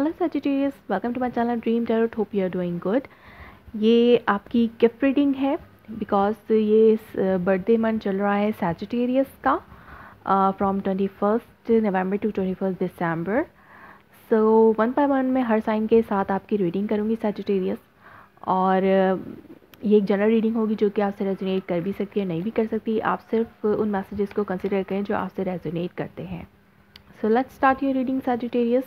Hello Sagittarius, welcome to my channel dream tarot. Hope you are doing good. ये आपकी gift reading है because ये birthday month चल रहा है सजिटेरियस का, from 21 November to 21 December. So one by one मैं हर साइन के साथ आपकी रीडिंग करूँगी सजिटेरियस, और ये एक जनरल रीडिंग होगी जो कि आपसे रेजोनेट कर भी सकती है, नहीं भी कर सकती। आप सिर्फ उन मैसेजेस को कंसिडर करें जो आपसे रेजोनेट करते हैं। So let's start your reading Sagittarius.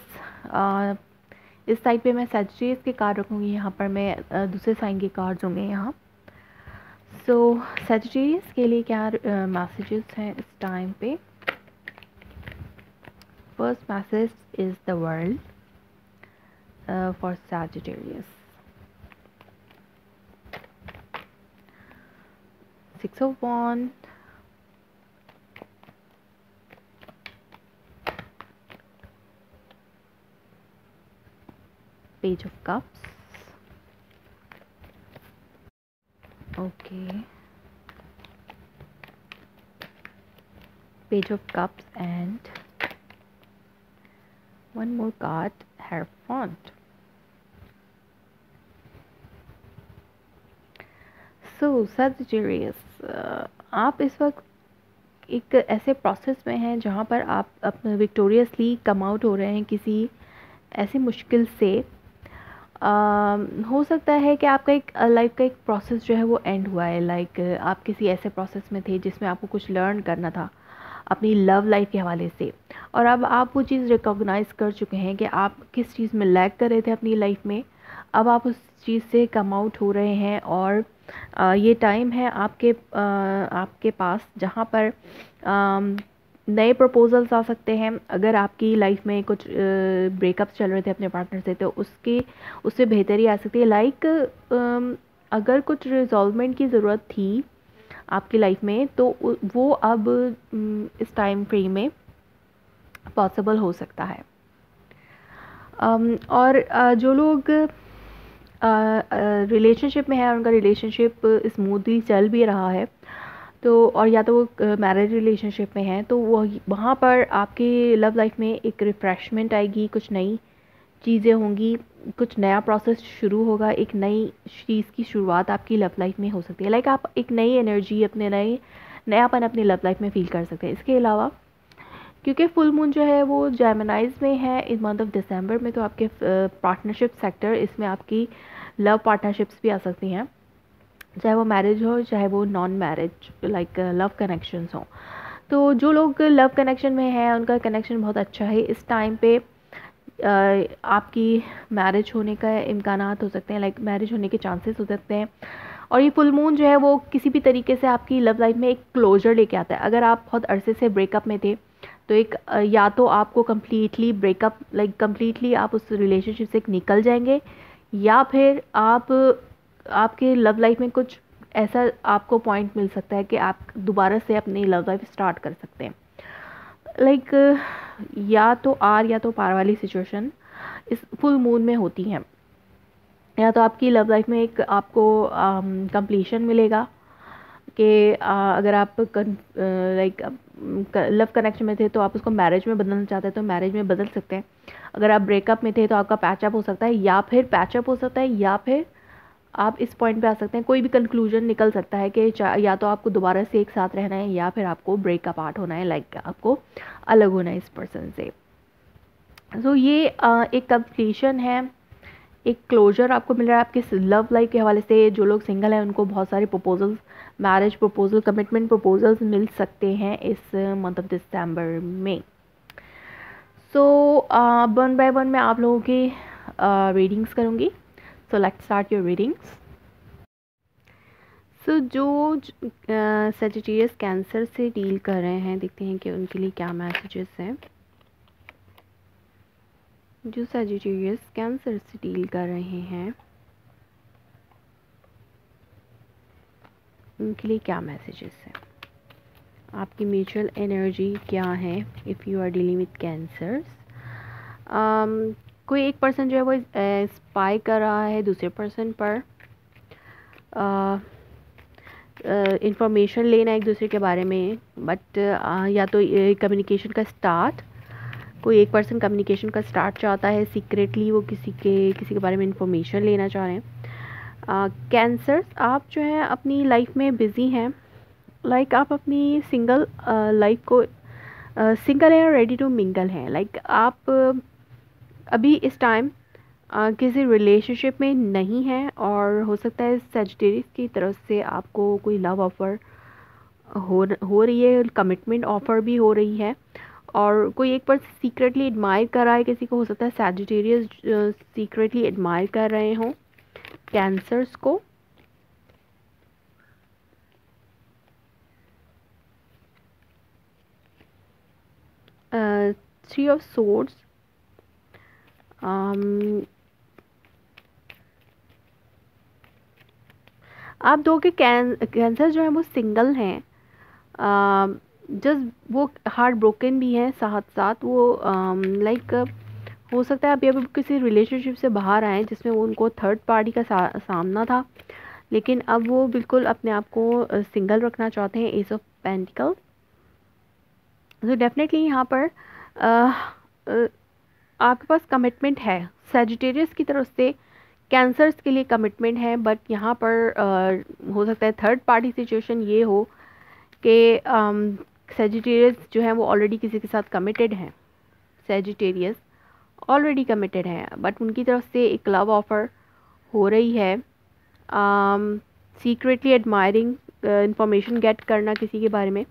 इस साइड पे मैं सजिटेरियस के कार्ड रखूँगी, यहाँ पर मैं दूसरे साइन के कार्ड्स होंगे यहाँ। सो सजिटेरियस के लिए क्या मैसेजेस हैं इस टाइम पे। First message is the world for Sagittarius. 6 of Wands, Page of Cups, okay, Page of Cups, and one more card, Hierophant. So Sagittarius, आप इस वक्त एक ऐसे प्रोसेस में हैं जहां पर आप अपने विक्टोरियसली कम आउट हो रहे हैं किसी ऐसी मुश्किल से। हो सकता है कि आपका एक लाइफ का एक प्रोसेस जो है वो एंड हुआ है। लाइक आप किसी ऐसे प्रोसेस में थे जिसमें आपको कुछ लर्न करना था अपनी लव लाइफ के हवाले से, और अब आप वो चीज़ रिकॉग्नाइज कर चुके हैं कि आप किस चीज़ में लैग कर रहे थे अपनी लाइफ में। अब आप उस चीज़ से कम आउट हो रहे हैं, और ये टाइम है आपके पास जहाँ पर नए प्रपोजल्स आ सकते हैं। अगर आपकी लाइफ में कुछ ब्रेकअप्स चल रहे थे अपने पार्टनर से, तो उससे बेहतरी आ सकती है। लाइक अगर कुछ रिजॉल्वमेंट की ज़रूरत थी आपकी लाइफ में, तो वो अब इस टाइम फ्रेम में पॉसिबल हो सकता है। और जो लोग रिलेशनशिप में है और उनका रिलेशनशिप स्मूथली चल भी रहा है, तो और या तो वो मैरिज रिलेशनशिप में हैं, तो वो वहाँ पर आपकी लव लाइफ में एक रिफ्रेशमेंट आएगी, कुछ नई चीज़ें होंगी, कुछ नया प्रोसेस शुरू होगा, एक नई चीज़ की शुरुआत आपकी लव लाइफ में हो सकती है। लाइक आप एक नई एनर्जी, अपने नयापन अपनी लव लाइफ में फ़ील कर सकते हैं। इसके अलावा क्योंकि फुल मून जो है वो जेमिनाइज में है इस मंथ ऑफ दिसंबर में, तो आपके पार्टनरशिप सेक्टर, इसमें आपकी लव पार्टनरशिप्स भी आ सकती हैं, चाहे वो मैरिज हो चाहे वो non marriage, like love connections हो। तो जो लोग लव कनेक्शन में हैं उनका कनेक्शन बहुत अच्छा है। इस टाइम पे आपकी मैरिज होने का इम्कानात हो सकते हैं, लाइक मैरिज होने के चांसेस हो सकते हैं। और ये फुल मून जो है वो किसी भी तरीके से आपकी लव लाइफ में एक क्लोजर लेके आता है। अगर आप बहुत अरसे से ब्रेकअप में थे, तो एक या तो आपको कम्प्लीटली ब्रेकअप, लाइक कम्प्लीटली आप उस रिलेशनशिप से निकल जाएंगे, या फिर आपके लव लाइफ में कुछ ऐसा आपको पॉइंट मिल सकता है कि आप दोबारा से अपनी लव लाइफ स्टार्ट कर सकते हैं। लाइक या तो आर या तो पार वाली सिचुएशन इस फुल मून में होती हैं। या तो आपकी लव लाइफ में एक आपको कंप्लीशन मिलेगा कि अगर आप लाइक लव कनेक्शन में थे तो आप उसको मैरिज में बदलना चाहते हैं, तो मैरिज में बदल सकते हैं। अगर आप ब्रेकअप में थे तो आपका पैचअप हो सकता है, या फिर पैचअप हो सकता है, या फिर आप इस पॉइंट पे आ सकते हैं। कोई भी कंक्लूजन निकल सकता है कि या तो आपको दोबारा से एक साथ रहना है, या फिर आपको ब्रेक अपार्ट होना है, लाइक आपको अलग होना है इस पर्सन से। सो ये एक कंप्लीशन है, एक क्लोजर आपको मिल रहा है आपके लव लाइफ के हवाले से। जो लोग सिंगल हैं उनको बहुत सारे proposals, marriage proposal, commitment proposals मिल सकते हैं इस मंथ ऑफ दिसंबर में। सो वन बाय वन मैं आप लोगों की रीडिंग्स करूँगी। So let's start your readings. So जो सजिटेरियस कैंसर से डील कर रहे हैं, देखते हैं कि उनके लिए क्या मैसेजेस हैं। जो सजिटेरियस कैंसर से डील कर रहे हैं उनके लिए क्या मैसेजेस हैं। आपकी म्यूचुअल एनर्जी क्या है if you are dealing with Cancers. कोई एक पर्सन जो है वो स्पाई कर रहा है दूसरे पर्सन पर, इंफॉर्मेशन लेना एक दूसरे के बारे में, बट या तो कम्युनिकेशन का स्टार्ट कोई एक पर्सन कम्युनिकेशन का स्टार्ट चाहता है, सीक्रेटली वो किसी के बारे में इंफॉर्मेशन लेना चाह रहे हैं। कैंसर्स, आप जो है अपनी लाइफ में बिज़ी हैं, लाइक आप अपनी सिंगल लाइफ को सिंगल है और रेडी टू मिंगल हैं, लाइक आप अभी इस टाइम किसी रिलेशनशिप में नहीं है और हो सकता है सजिटेरियस की तरफ से आपको कोई लव ऑफ़र हो रही है, कमिटमेंट ऑफ़र भी हो रही है और कोई एक पर्सन सीक्रेटली एडमायर कर रहा है किसी को, हो सकता है सजिटेरियस सीक्रेटली एडमायर कर रहे हों कैंसर्स को। थ्री ऑफ सोर्ड्स, आप दो के कैंसर जो है वो सिंगल हैं, जस्ट वो हार्ट ब्रोकन भी हैं, साथ साथ वो लाइक हो सकता है अभी अभी किसी रिलेशनशिप से बाहर आए जिसमें वो उनको थर्ड पार्टी का सामना था, लेकिन अब वो बिल्कुल अपने आप को सिंगल रखना चाहते हैं। एस ऑफ पेंटिकल्स, तो डेफिनेटली यहाँ पर आपके पास कमिटमेंट है, सजिटेरियस की तरफ से कैंसर्स के लिए कमिटमेंट है, बट यहाँ पर हो सकता है थर्ड पार्टी सिचुएशन ये हो कि सजिटेरियस जो है वो ऑलरेडी किसी के साथ कमिटेड हैं, सजिटेरियस ऑलरेडी कमिटेड हैं, बट उनकी तरफ से एक लव ऑफ़र हो रही है, सीक्रेटली एडमायरिंग, इंफॉर्मेशन गेट करना किसी के बारे में।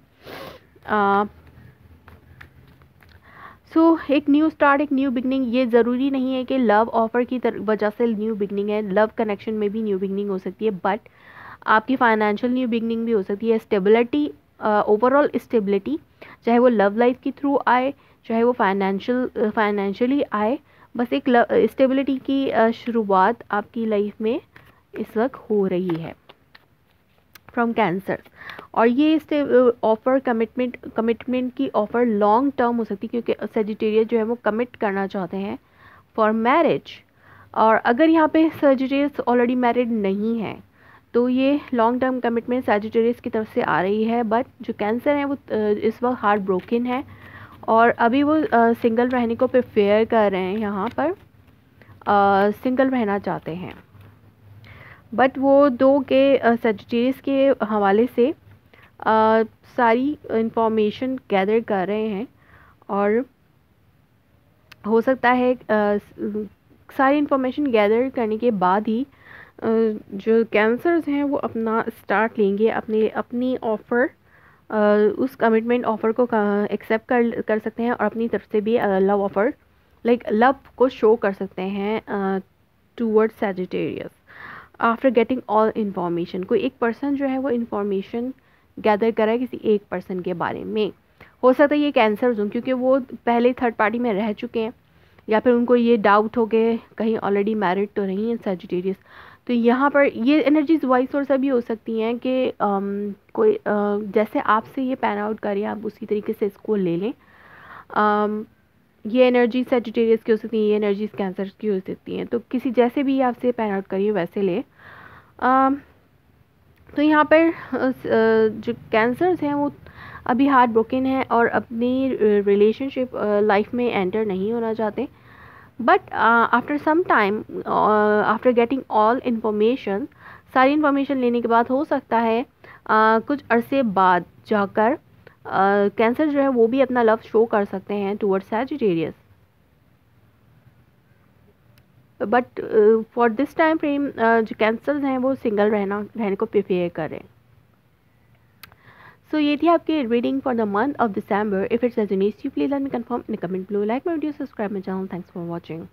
एक न्यू स्टार्ट, एक न्यू बिगनिंग, ये ज़रूरी नहीं है कि लव ऑफ़र की वजह से न्यू बिगनिंग है, लव कनेक्शन में भी न्यू बिगनिंग हो सकती है, बट आपकी फाइनेंशियल न्यू बिगनिंग भी हो सकती है। स्टेबिलिटी, ओवरऑल स्टेबिलिटी, चाहे वो लव लाइफ के थ्रू आए, चाहे वो फाइनेंशियली आए, बस एक स्टेबिलिटी की शुरुआत आपकी लाइफ में इस वक्त हो रही है फ्रॉम कैंसर। और ये ऑफ़र कमिटमेंट की ऑफ़र लॉन्ग टर्म हो सकती है, क्योंकि सजिटेरियस जो है वो कमिट करना चाहते हैं फॉर मैरिज, और अगर यहाँ पे सजिटेरियस ऑलरेडी मैरिड नहीं है तो ये लॉन्ग टर्म कमिटमेंट सजिटेरियस की तरफ से आ रही है। बट जो कैंसर है वो इस वक्त हार्ट ब्रोकन है और अभी वो सिंगल रहने को प्रेफर कर रहे हैं, यहाँ पर सिंगल रहना चाहते हैं, बट वो दो के सजिटेरियस के हवाले से सारी इंफॉर्मेशन गैदर कर रहे हैं और हो सकता है सारी इंफॉर्मेशन गैदर करने के बाद ही जो कैंसर्स हैं वो अपना स्टार्ट लेंगे, अपनी ऑफ़र उस कमिटमेंट ऑफ़र को एक्सेप्ट कर सकते हैं और अपनी तरफ से भी लव ऑफ़र, लाइक लव को शो कर सकते हैं towards Sagittarius after getting all information. कोई एक पर्सन जो है वो इन्फॉर्मेशन गैदर करा है किसी एक पर्सन के बारे में, हो सकता है ये कैंसर्स हों क्योंकि वो पहले थर्ड पार्टी में रह चुके हैं या फिर उनको ये डाउट हो गए कहीं ऑलरेडी मैरिड तो नहीं है सजिटेरियस। तो यहाँ पर ये एनर्जीज वाइस और सभी हो सकती हैं कि कोई जैसे आपसे ये पैन आउट करें आप उसी तरीके से इसको ले लें। ये एनर्जी सजिटेरियस की हो सकती है, ये एनर्जीज कैंसर की हो सकती हैं, तो किसी जैसे भी आपसे पैन आउट करिए वैसे ले। तो यहाँ पर जो कैंसर्स हैं वो अभी हार्ट ब्रोकन हैं और अपनी रिलेशनशिप लाइफ में एंटर नहीं होना चाहते, but after some time, after getting all information, सारी इन्फॉर्मेशन लेने के बाद हो सकता है कुछ अरसे बाद जाकर कैंसर जो है वो भी अपना लव शो कर सकते हैं towards Sagittarius, but for this time frame जो कैंसर्स हैं वो सिंगल रहने को प्रेफर कर रहे हैं। सो ये थी आपकी reading for the month of December. If it's resonates you please let me confirm in the comment below, like my video, subscribe my channel. Thanks for watching.